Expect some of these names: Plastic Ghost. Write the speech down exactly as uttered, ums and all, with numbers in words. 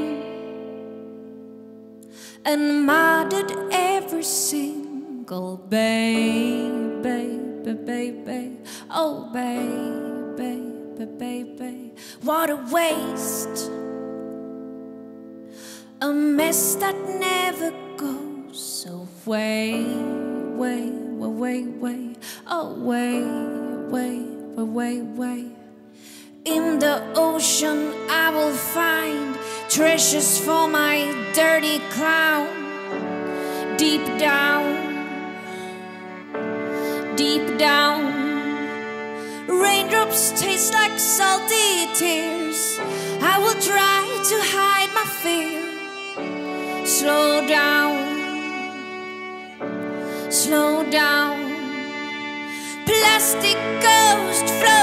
name and murdered every single babe, baby, baby, oh babe, baby, baby. What a waste, a mess that never goes away, way, way, way, way, oh way, way, way, way, way. In the ocean I will find treasures for my dirty clown. Deep down, deep down, raindrops taste like salty tears. I will try to hide my fear. Slow down, slow down. Plastic ghost float.